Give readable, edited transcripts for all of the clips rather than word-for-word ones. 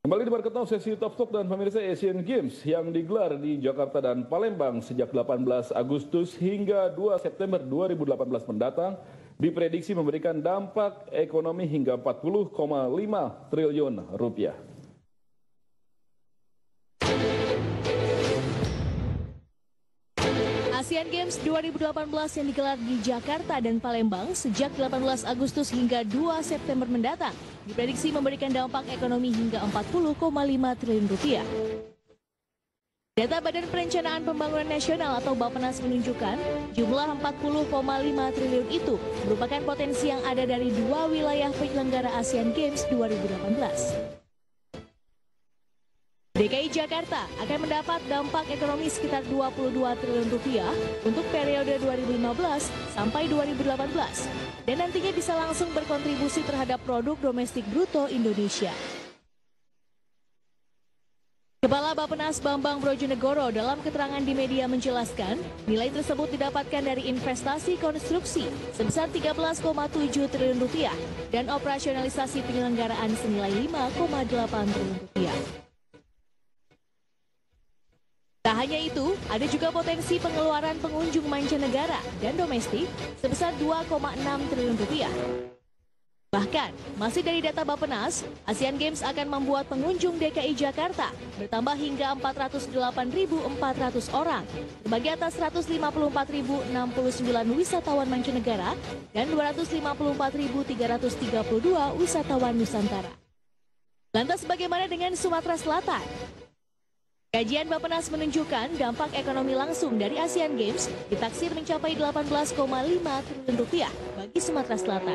Kembali di Market Now, sesi Top Stock dan pemirsa. Asian Games yang digelar di Jakarta dan Palembang sejak 18 Agustus hingga 2 September 2018 mendatang diprediksi memberikan dampak ekonomi hingga 40,5 triliun rupiah. ASIAN Games 2018 yang digelar di Jakarta dan Palembang sejak 18 Agustus hingga 2 September mendatang diprediksi memberikan dampak ekonomi hingga 40,5 triliun rupiah. Data Badan Perencanaan Pembangunan Nasional atau Bappenas menunjukkan jumlah 40,5 triliun itu merupakan potensi yang ada dari dua wilayah penyelenggara ASIAN Games 2018. DKI Jakarta akan mendapat dampak ekonomi sekitar 22 triliun rupiah untuk periode 2015 sampai 2018 dan nantinya bisa langsung berkontribusi terhadap produk domestik bruto Indonesia. Kepala Bappenas Bambang Brojonegoro dalam keterangan di media menjelaskan nilai tersebut didapatkan dari investasi konstruksi sebesar 13,7 triliun rupiah dan operasionalisasi penyelenggaraan senilai 5,8 triliun rupiah. Tak hanya itu, ada juga potensi pengeluaran pengunjung mancanegara dan domestik sebesar 2,6 triliun rupiah. Bahkan, masih dari data Bappenas, ASIAN Games akan membuat pengunjung DKI Jakarta bertambah hingga 408.400 orang, terbagi atas 154.069 wisatawan mancanegara dan 254.332 wisatawan Nusantara. Lantas bagaimana dengan Sumatera Selatan? Kajian Bappenas menunjukkan dampak ekonomi langsung dari ASIAN Games ditaksir mencapai 18,5 triliun rupiah bagi Sumatera Selatan.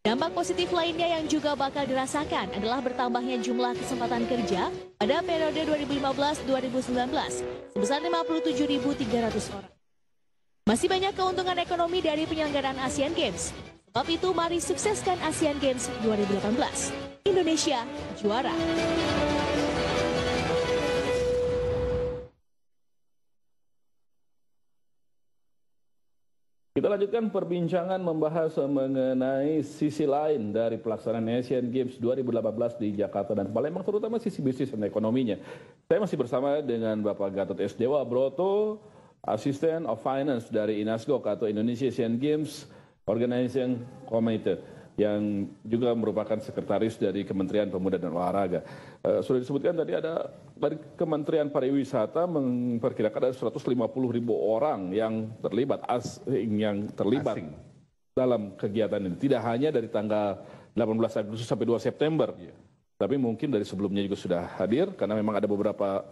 Dampak positif lainnya yang juga bakal dirasakan adalah bertambahnya jumlah kesempatan kerja pada periode 2015-2019 sebesar 57.300 orang. Masih banyak keuntungan ekonomi dari penyelenggaraan ASIAN Games. Sebab itu mari sukseskan ASIAN Games 2018. Indonesia juara. Kita lanjutkan perbincangan membahas mengenai sisi lain dari pelaksanaan Asian Games 2018 di Jakarta dan Palembang, terutama sisi bisnis dan ekonominya. Saya masih bersama dengan Bapak Gatot S. Dewa Broto, Assistant of Finance dari INASGOC atau Indonesia Asian Games Organizing Committee, yang juga merupakan sekretaris dari Kementerian Pemuda dan Olahraga. Sudah disebutkan tadi ada dari Kementerian Pariwisata memperkirakan ada 150.000 orang yang terlibat asing dalam kegiatan ini. Tidak hanya dari tanggal 18 Agustus sampai 2 September, tapi mungkin dari sebelumnya juga sudah hadir karena memang ada beberapa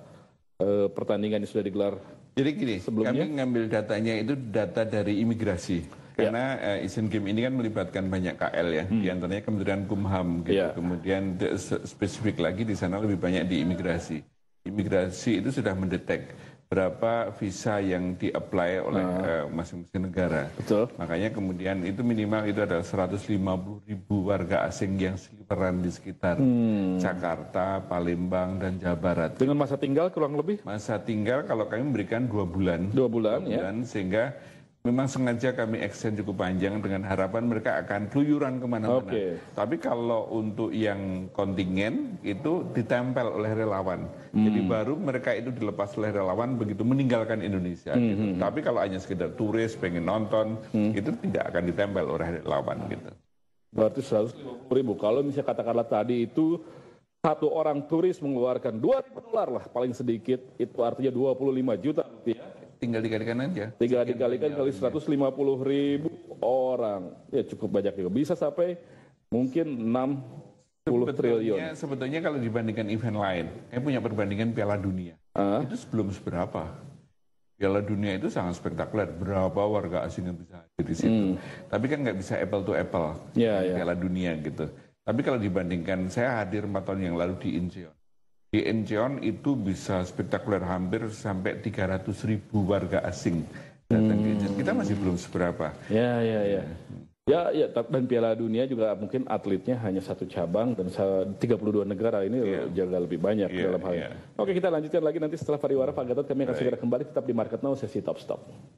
pertandingan yang sudah digelar. Jadi gini, sebelumnya kami ngambil datanya itu data dari imigrasi. Karena Asian Games ini kan melibatkan banyak KL ya, di antaranya Kementerian Kumham gitu. Kemudian spesifik lagi di sana lebih banyak di imigrasi. Imigrasi itu sudah mendetek berapa visa yang di-apply oleh masing-masing negara. Betul. Makanya kemudian itu minimal itu adalah 150.000 warga asing yang seliweran di sekitar Jakarta, Palembang, dan Jawa Barat. Dengan masa tinggal kurang lebih? Masa tinggal kalau kami memberikan 2 bulan. 2 bulan, sehingga memang sengaja kami extend cukup panjang dengan harapan mereka akan keluyuran kemana-mana. Tapi kalau untuk yang kontingen itu ditempel oleh relawan. Jadi baru mereka itu dilepas oleh relawan begitu meninggalkan Indonesia. Gitu. Tapi kalau hanya sekedar turis pengen nonton itu tidak akan ditempel oleh relawan. Gitu. Berarti 150.000. Kalau misalnya katakanlah tadi itu satu orang turis mengeluarkan $2.000 lah paling sedikit, itu artinya 25 juta rupiah. Tinggal dikalikan aja. Dikalikan kali 150.000 orang. Ya cukup banyak juga. Bisa sampai mungkin 60 triliun. Sebetulnya kalau dibandingkan event lain, kami punya perbandingan Piala Dunia. Itu sebelum seberapa. Piala Dunia itu sangat spektakuler. Berapa warga asing yang bisa hadir di situ. Tapi kan nggak bisa apple to apple. Piala Dunia gitu. Tapi kalau dibandingkan, saya hadir 4 tahun yang lalu di Incheon. Di Incheon itu bisa spektakuler, hampir sampai 300.000 warga asing datang ke Incheon. Kita masih belum seberapa. Dan Piala Dunia juga mungkin atletnya hanya 1 cabang dan 32 negara ini juga lebih banyak dalam hal ini. Oke, kita lanjutkan lagi nanti setelah pariwara Pak Gatot, kami akan segera kembali tetap di Market Now sesi Top Stop.